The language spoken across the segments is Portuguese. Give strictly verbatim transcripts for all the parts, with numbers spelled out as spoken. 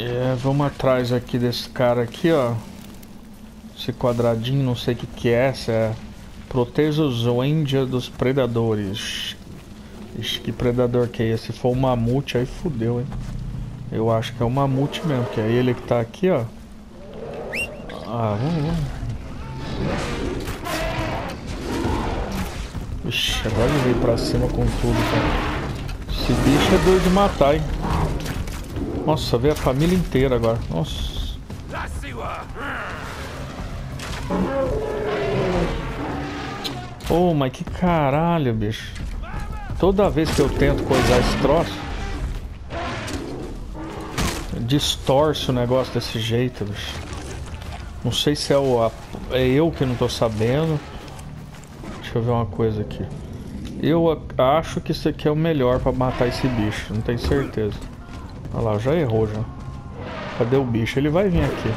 É, vamos atrás aqui desse cara aqui, ó. Esse quadradinho, não sei o que que é. Essa é... Proteja os Wendia dos predadores. Ixi, que predador que é esse? Se for um mamute, aí fudeu, hein? Eu acho que é um mamute mesmo, que é ele que tá aqui, ó. Ah, vamos, vamos. Ixi, agora ele veio pra cima com tudo, cara. Esse bicho é doido de matar, hein? Nossa, veio a família inteira agora. Nossa. Oh, mas que caralho, bicho. Toda vez que eu tento coisar esse troço, distorce o negócio desse jeito, bicho. Não sei se é, o, a, é eu que não tô sabendo. Deixa eu ver uma coisa aqui. Eu acho que isso aqui é o melhor pra matar esse bicho. Não tenho certeza. Olha lá, já errou já. Cadê o bicho? Ele vai vir aqui.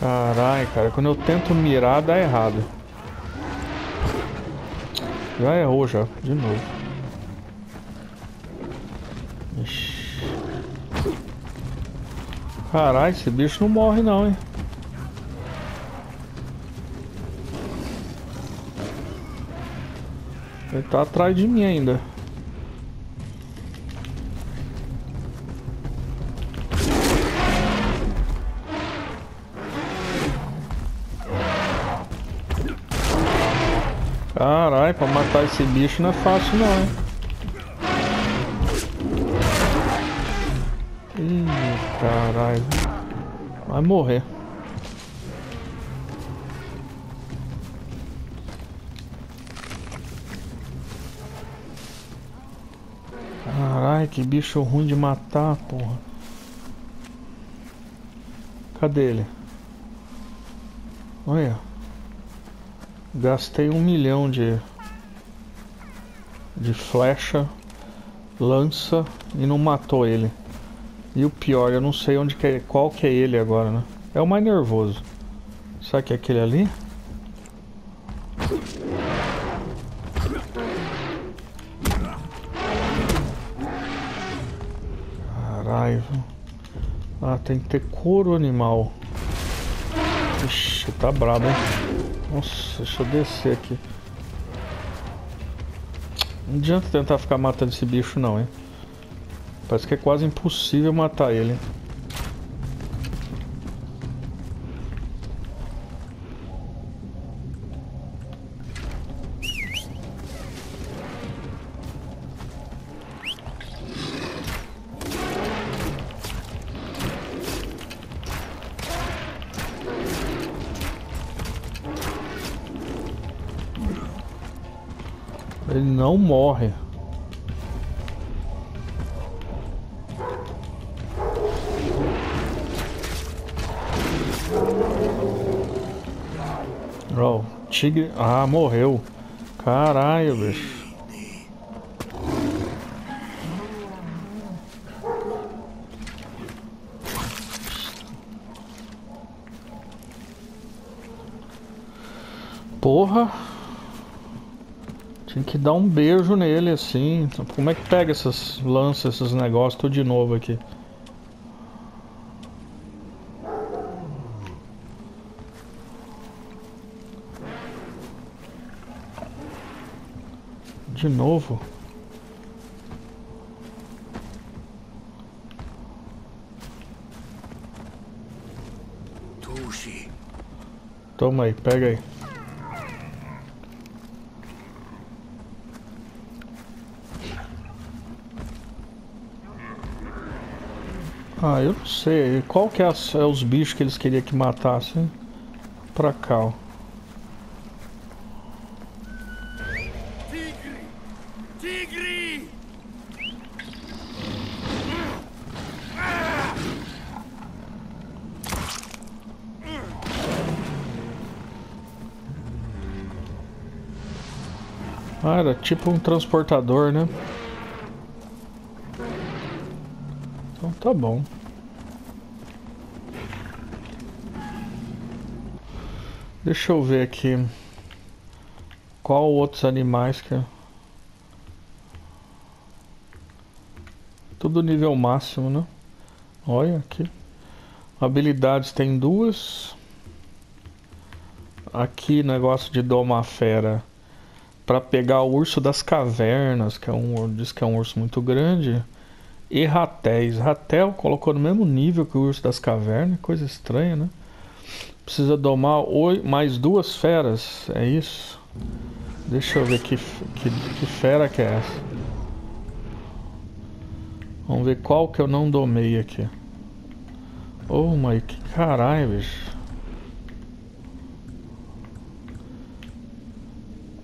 Caralho, cara, quando eu tento mirar dá errado. Já errou já, de novo. Ixi. Caralho, esse bicho não morre não, hein. Ele tá atrás de mim ainda. Caralho, pra matar esse bicho não é fácil não, hein? Ih, caralho. Vai morrer. Caralho, que bicho ruim de matar, porra. Cadê ele? Olha. Gastei um milhão de de flecha, lança e não matou ele. E o pior, eu não sei onde que é, qual que é ele agora, né? É o mais nervoso. Será que é aquele ali? Caralho. Ah, tem que ter couro animal. Ixi, tá brabo, hein? Nossa, deixa eu descer aqui. Não adianta tentar ficar matando esse bicho não, hein? Parece que é quase impossível matar ele, hein? Ele não morre. Ó, oh, tigre... Ah, morreu. Caralho, bicho. Porra. Tem que dar um beijo nele, assim. Como é que pega essas lanças, esses negócios? Tudo de novo aqui. De novo? Toma aí, pega aí. Ah, eu não sei. Qual que é, as, é os bichos que eles queriam que matassem? Pra cá, ó. Tigre! Tigre! Ah, era tipo um transportador, né? Tá bom. Deixa eu ver aqui. Qual outros animais que... Tudo nível máximo, né? Olha aqui. Habilidades tem duas. Aqui negócio de domar fera. Pra pegar o urso das cavernas, que é um, diz que é um urso muito grande. E ratéis. Ratel colocou no mesmo nível que o urso das cavernas. Coisa estranha, né? Precisa domar oito, mais duas feras. É isso. Deixa eu ver que, que, que fera que é essa. Vamos ver qual que eu não domei aqui. Oh my, que caralho, bicho.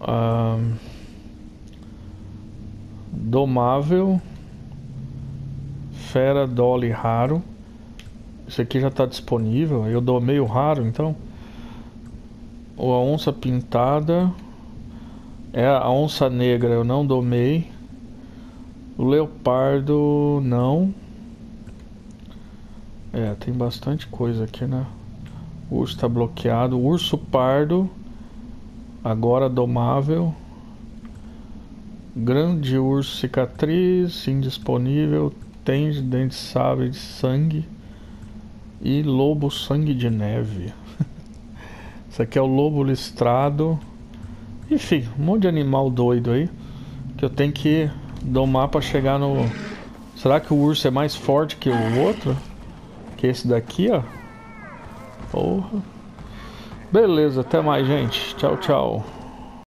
Ah, domável. Fera, Dolly, raro. Isso aqui já está disponível. Eu domei o raro, então. Ou a onça pintada. É a onça negra, eu não domei. O leopardo, não. É, tem bastante coisa aqui, né? O urso está bloqueado. O urso pardo. Agora domável. Grande urso cicatriz, indisponível. Tem de dente sábio de sangue. E lobo sangue de neve. Isso aqui é o lobo listrado. Enfim, um monte de animal doido aí que eu tenho que domar pra chegar no... Será que o urso é mais forte que o outro? Que esse daqui, ó. Porra. Beleza, até mais, gente. Tchau, tchau.